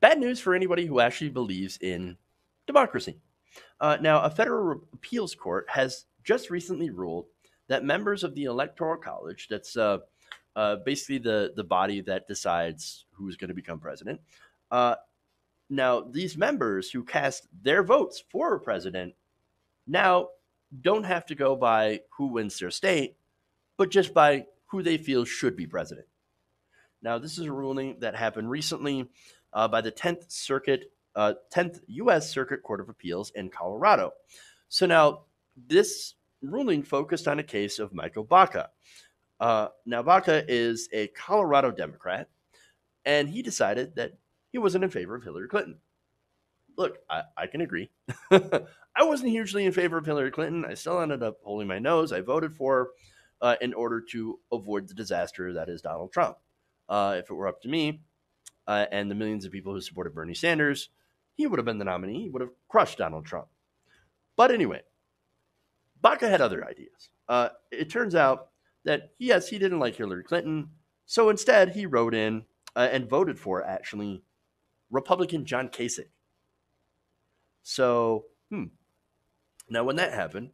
Bad news for anybody who actually believes in democracy. Now, a federal appeals court has just recently ruled that members of the Electoral College, that's basically the body that decides who's going to become president. Now, these members who cast their votes for a president now don't have to go by who wins their state, but just by who they feel should be president. Now, this is a ruling that happened recently by the 10th Circuit, 10th U.S. Circuit Court of Appeals in Colorado. So now this ruling focused on a case of Michael Baca. Now, Baca is a Colorado Democrat, and he decided that he wasn't in favor of Hillary Clinton. Look, I can agree. I wasn't hugely in favor of Hillary Clinton. I still ended up holding my nose. I voted for her in order to avoid the disaster that is Donald Trump. If it were up to me and the millions of people who supported Bernie Sanders, he would have been the nominee. He would have crushed Donald Trump. But anyway, Baca had other ideas. It turns out that, yes, he didn't like Hillary Clinton. So instead, he wrote in and voted for, actually, Republican John Kasich. So, Now, when that happened,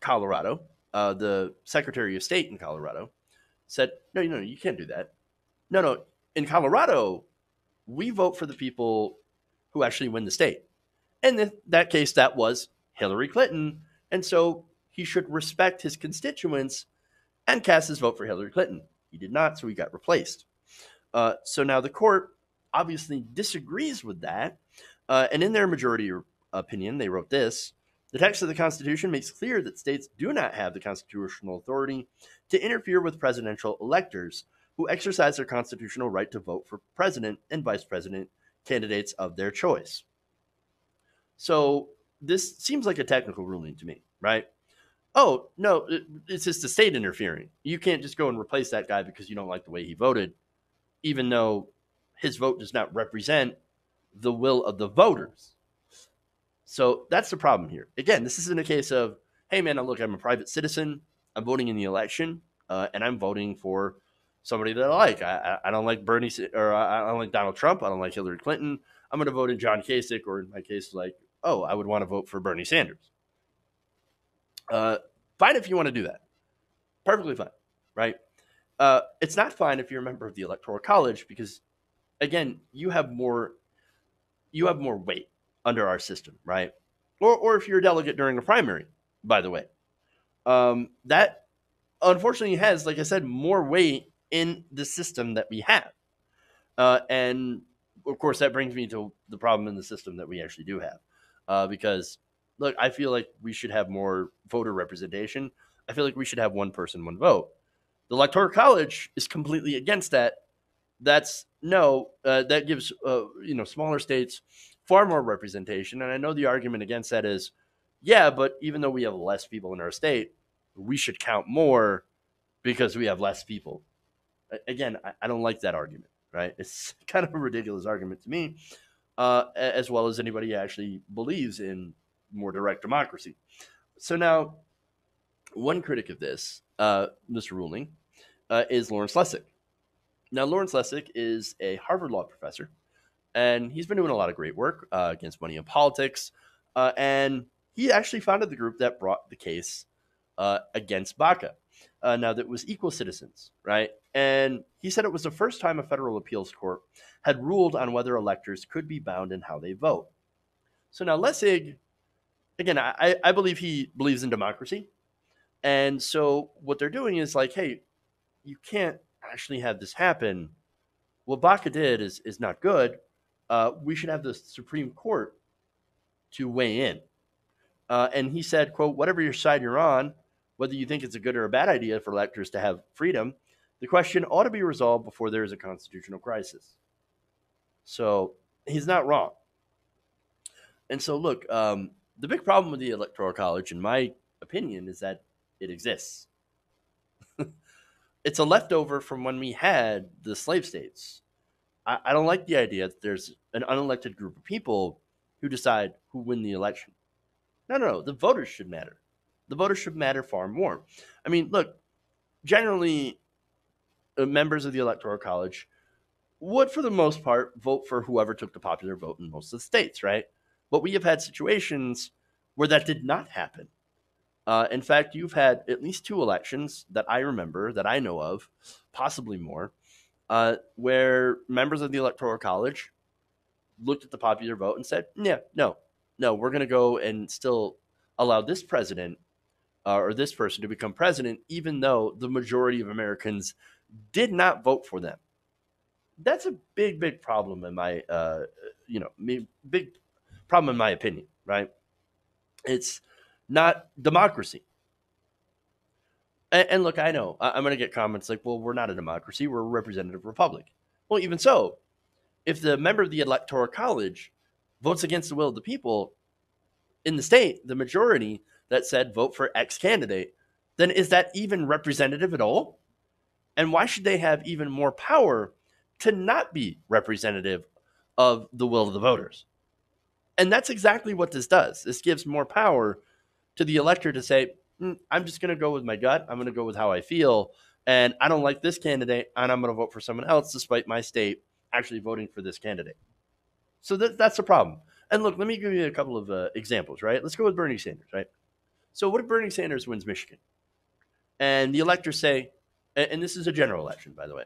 Colorado, the Secretary of State in Colorado, said, no, you can't do that. No, in Colorado, we vote for the people who actually win the state. And in that case, that was Hillary Clinton. And so he should respect his constituents and cast his vote for Hillary Clinton. He did not, so he got replaced. So now the court obviously disagrees with that. And in their majority opinion, they wrote this: the text of the Constitution makes clear that states do not have the constitutional authority to interfere with presidential electors who exercise their constitutional right to vote for president and vice president candidates of their choice. So this seems like a technical ruling to me, right? Oh, no, it's just the state interfering. You can't just go and replace that guy because you don't like the way he voted, even though his vote does not represent the will of the voters. So that's the problem here. Again, this isn't a case of, hey, man, look, I'm a private citizen. I'm voting in the election, and I'm voting for somebody that I like. I don't like Bernie, or I don't like Donald Trump. I don't like Hillary Clinton. I'm going to vote in John Kasich, or in my case, like, oh, I would want to vote for Bernie Sanders. Fine if you want to do that. Perfectly fine, right? It's not fine if you're a member of the Electoral College because, again, you have more weight under our system, right? Or if you're a delegate during a primary, by the way. That, unfortunately, has, like I said, more weight in the system that we have. And, of course, that brings me to the problem in the system that we actually do have. Because, look, I feel like we should have more voter representation. I feel like we should have one person, one vote. The Electoral College is completely against that. That gives, smaller states far more representation. And I know the argument against that is, yeah, but even though we have less people in our state, we should count more because we have less people. Again, I don't like that argument, right? It's kind of a ridiculous argument to me, as well as anybody who actually believes in more direct democracy. So now one critic of this ruling is Lawrence Lessig. Now, Lawrence Lessig is a Harvard Law professor, and he's been doing a lot of great work against money in politics. And he actually founded the group that brought the case against Baca. Now, that was Equal Citizens, right? And he said it was the first time a federal appeals court had ruled on whether electors could be bound in how they vote. So now Lessig, again, I believe he believes in democracy. And so what they're doing is like, hey, you can't actually have this happen. What Baca did is not good. We should have the Supreme Court to weigh in. And he said, quote, whatever your side you're on, whether you think it's a good or a bad idea for electors to have freedom, the question ought to be resolved before there is a constitutional crisis. So he's not wrong. And so look, the big problem with the Electoral College, in my opinion, is that it exists. It's a leftover from when we had the slave states. I don't like the idea that there's an unelected group of people who decide who win the election. No, the voters should matter. The voters should matter far more. I mean, look, generally, members of the Electoral College would, for the most part, vote for whoever took the popular vote in most of the states, right? But we have had situations where that did not happen. In fact, you've had at least two elections that I remember, that I know of, possibly more, where members of the Electoral College looked at the popular vote and said, yeah, no, we're going to go and still allow this president or this person to become president, even though the majority of Americans did not vote for them. That's a big, big problem in my, big problem in my opinion, right? It's not democracy. And look, I know I'm going to get comments like, well, we're not a democracy. We're a representative republic. Well, even so, if the member of the Electoral College votes against the will of the people in the state, the majority that said vote for X candidate, then is that even representative at all? And why should they have even more power to not be representative of the will of the voters? And that's exactly what this does. This gives more power to the elector to say, I'm just going to go with my gut. I'm going to go with how I feel. And I don't like this candidate, and I'm going to vote for someone else, despite my state actually voting for this candidate. So that's a problem. And look, let me give you a couple of examples, right? Let's go with Bernie Sanders, right? So what if Bernie Sanders wins Michigan? And the electors say, and this is a general election, by the way,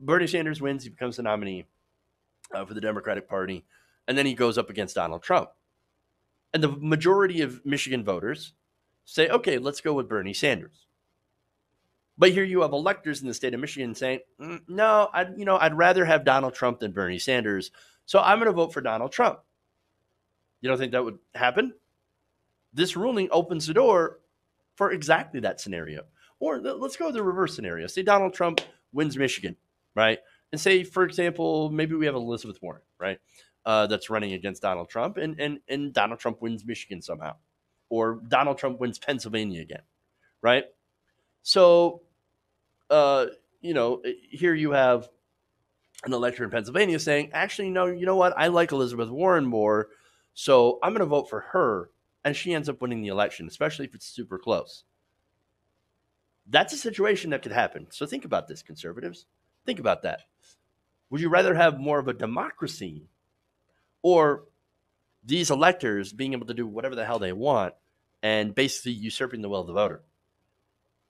Bernie Sanders wins, he becomes the nominee for the Democratic Party, and then he goes up against Donald Trump. And the majority of Michigan voters say, okay, let's go with Bernie Sanders. But here you have electors in the state of Michigan saying, no, I'd rather have Donald Trump than Bernie Sanders, so I'm going to vote for Donald Trump. You don't think that would happen? This ruling opens the door for exactly that scenario. Or let's go to the reverse scenario. Say Donald Trump wins Michigan, right? And say, for example, maybe we have Elizabeth Warren, right, that's running against Donald Trump, and Donald Trump wins Michigan somehow. Or Donald Trump wins Pennsylvania again, right? So, here you have an elector in Pennsylvania saying, actually, no, you know what? I like Elizabeth Warren more. So I'm going to vote for her, and she ends up winning the election, especially if it's super close. That's a situation that could happen. So think about this, conservatives. Think about that. Would you rather have more of a democracy or these electors being able to do whatever the hell they want and basically usurping the will of the voter?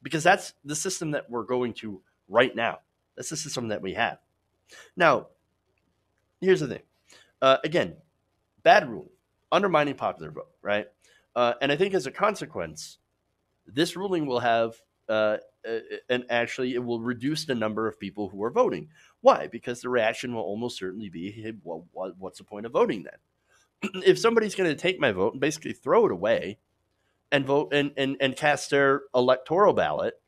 Because that's the system that we're going to right now. That's the system that we have. Now, here's the thing. Again, bad ruling, undermining popular vote, right? And I think as a consequence, this ruling will have, and actually it will reduce the number of people who are voting. Why? Because the reaction will almost certainly be, hey, well, what's the point of voting then? If somebody's going to take my vote and basically throw it away and vote and cast their electoral ballot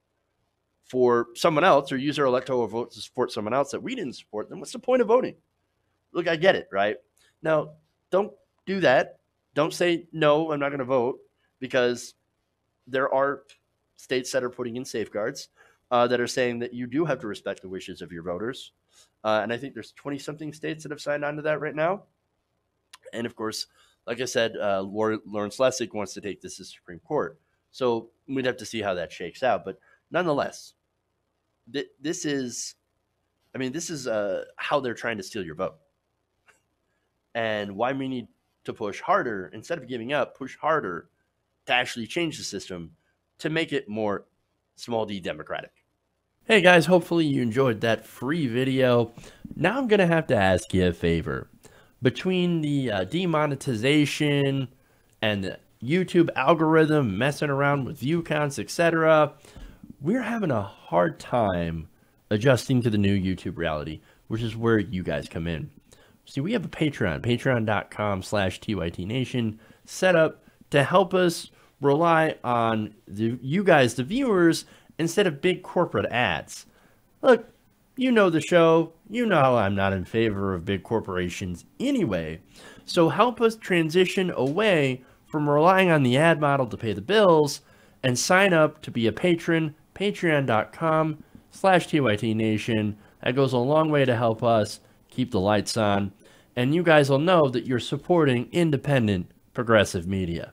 for someone else or use their electoral vote to support someone else that we didn't support, then what's the point of voting? Look, I get it, right? Now, don't do that. Don't say, no, I'm not going to vote, because there are states that are putting in safeguards that are saying that you do have to respect the wishes of your voters. And I think there's 20-something states that have signed on to that right now. And, of course, like I said, Lawrence Lessig wants to take this to the Supreme Court. So we'd have to see how that shakes out. But nonetheless, this is how they're trying to steal your vote. And why we need to push harder, instead of giving up, push harder to actually change the system to make it more small d democratic. Hey guys, hopefully you enjoyed that free video. Now I'm going to have to ask you a favor. Between the demonetization and the YouTube algorithm messing around with view counts, etc., we're having a hard time adjusting to the new YouTube reality, which is where you guys come in. See, we have a Patreon, patreon.com/TYT Nation, set up to help us rely on you guys, the viewers, instead of big corporate ads. Look, you know the show. You know I'm not in favor of big corporations anyway. So help us transition away from relying on the ad model to pay the bills and sign up to be a patron, patreon.com/TYT Nation. That goes a long way to help us keep the lights on, and you guys will know that you're supporting independent, progressive media.